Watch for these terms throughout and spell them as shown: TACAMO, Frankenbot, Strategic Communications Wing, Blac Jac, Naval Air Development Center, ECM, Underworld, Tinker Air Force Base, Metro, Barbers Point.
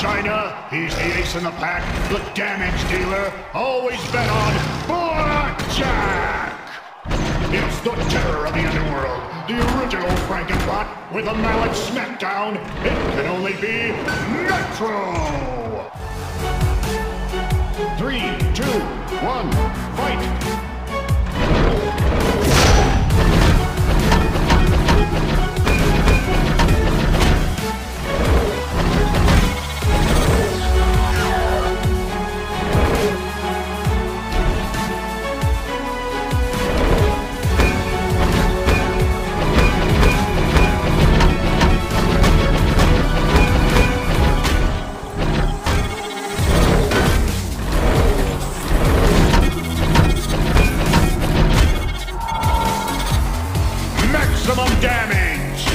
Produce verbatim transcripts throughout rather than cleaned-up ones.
China. He's the ace in the pack, the damage dealer. Always bet on Blac Jac. It's the terror of the underworld, the original Frankenbot with a mallet smackdown. It can only be Metro. Three, two, one, fight. Maximum damage!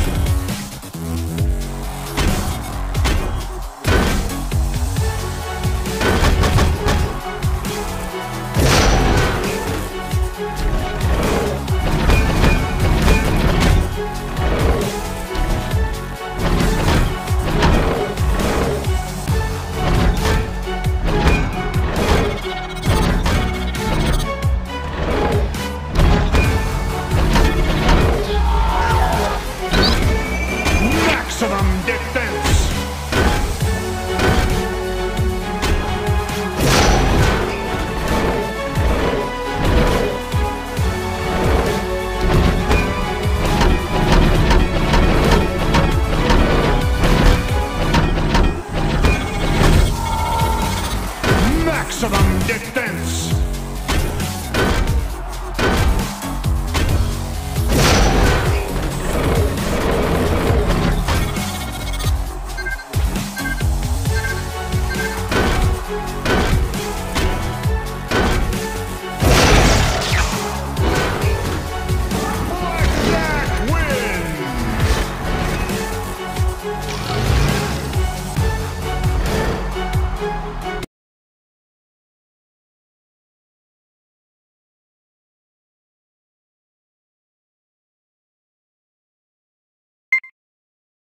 Maximum defense! Maximum defense!